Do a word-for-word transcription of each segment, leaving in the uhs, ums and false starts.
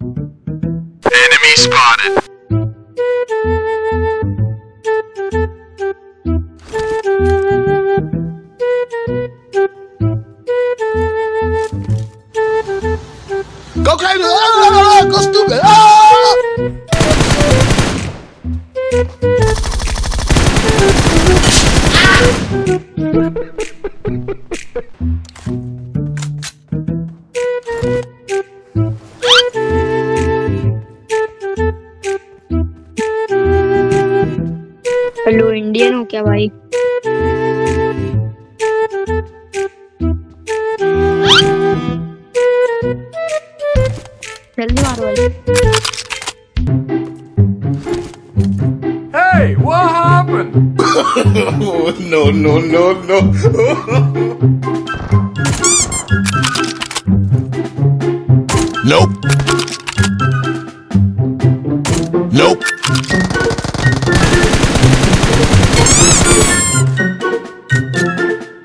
Enemy spotted. Go crazy! Ah, go stupid! Ah! Hello Indian हो क्या भाई? जल्दी मारो भाई। Hey, what happened? Oh, no, no, no, no. Nope. Nope.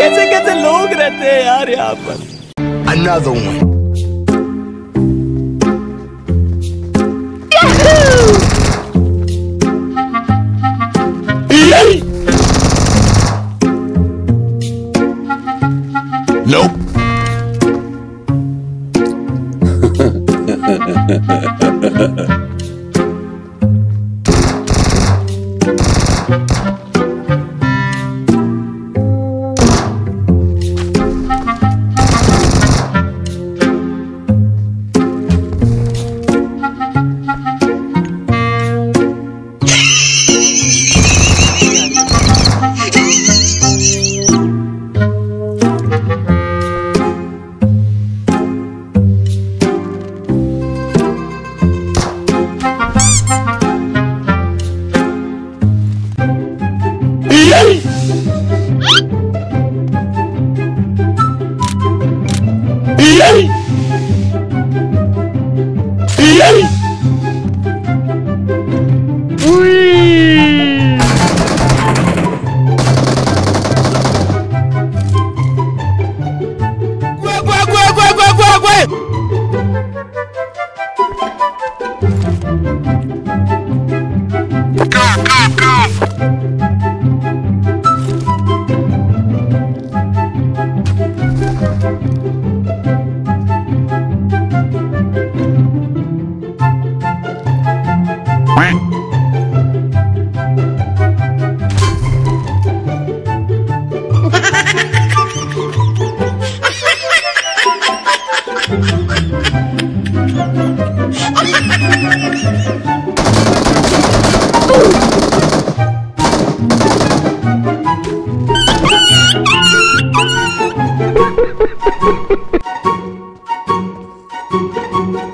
कैसे कैसे लोग रहते हैं यार यहाँ पर। Another one.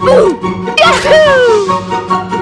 Nope. Yahoo!